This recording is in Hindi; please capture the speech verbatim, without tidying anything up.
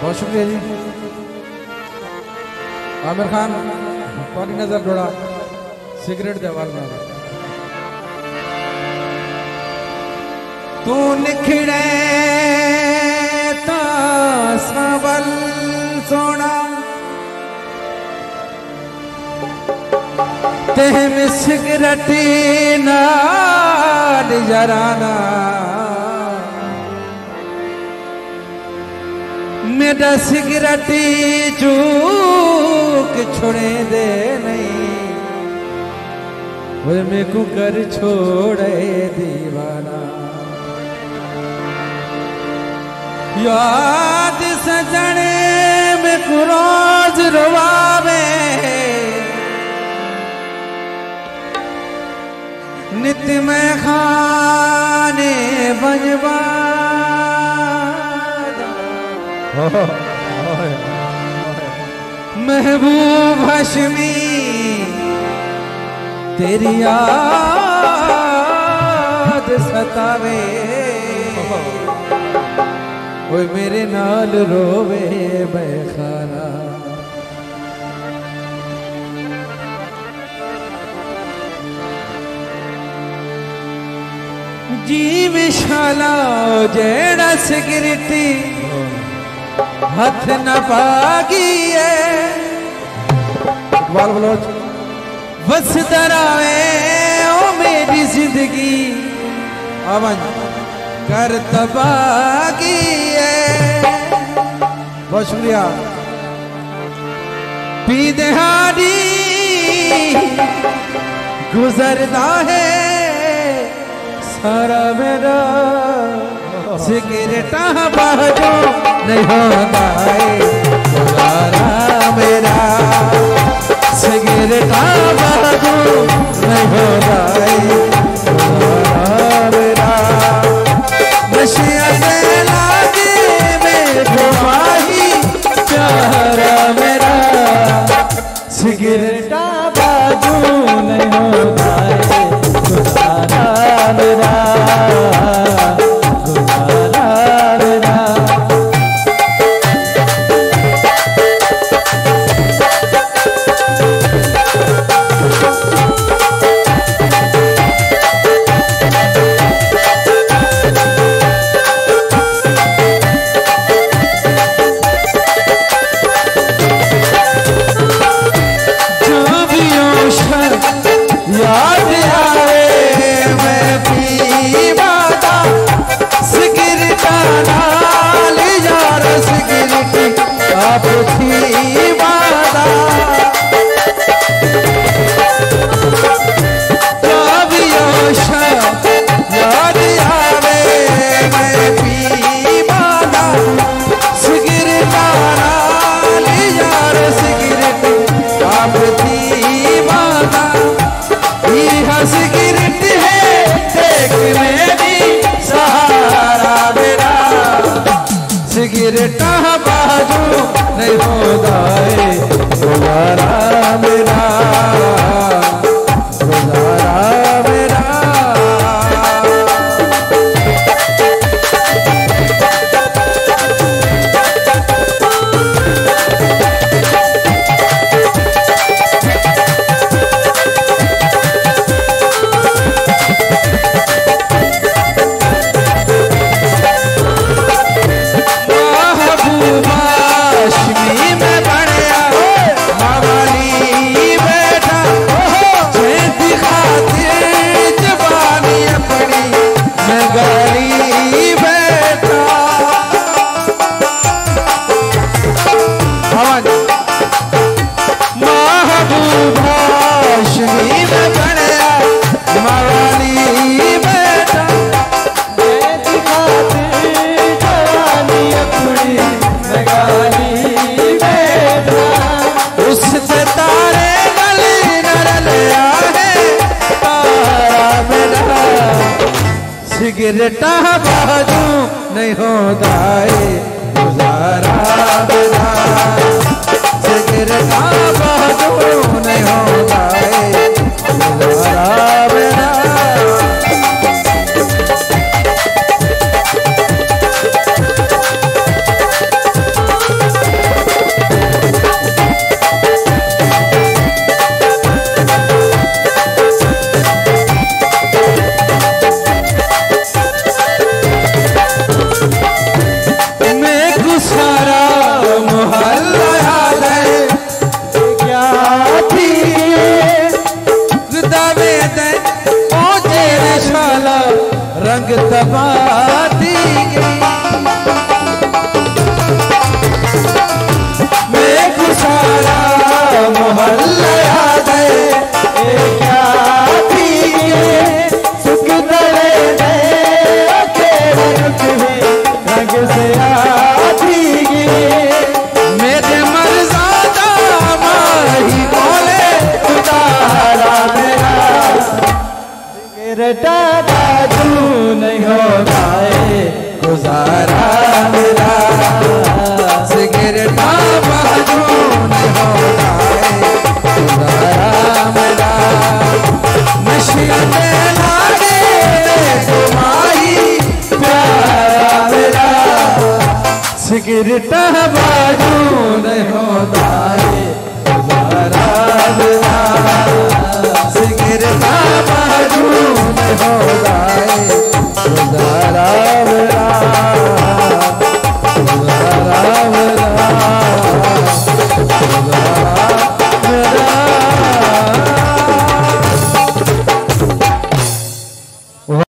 बहुत शुक्रिया जी। आमिर खान पानी नजर डोड़ा सिगरेट दे वाला तू निखड़े तासवल सोना तेह में सिगरेट ना जराना मेरा सिगरेट चूक छोड़े दे नहीं वे मे को कर छोड़े दीवाना याद सजने में को रोज रुवावे नित्य में खाने बनवा महबूब हशमी तेरी याद सतावे वो मेरे नाल रोवे बेखाना जी विशाला जेड़ा सिगरेटी हथ न पागी बस तरावे ओ मेरी जिंदगी अवन कर तबागी बहुत शुक्रिया। पी दहाड़ी गुजरता है सारा मेरा सिगरेट बहजो नहीं होना है गुजारा मेरा सिगरेट बहजो नहीं होना है गुजारा मेरा नशिया से लागे में गुमाही प्यारा मेरा सिगरेट बहजो नहीं होना है गुजारा मेरा सिगरेट बहजो नहीं होता है गुजारा मेरा सिगरेट बहजो नहीं होता है गुजारा मेरा गिरता बाज।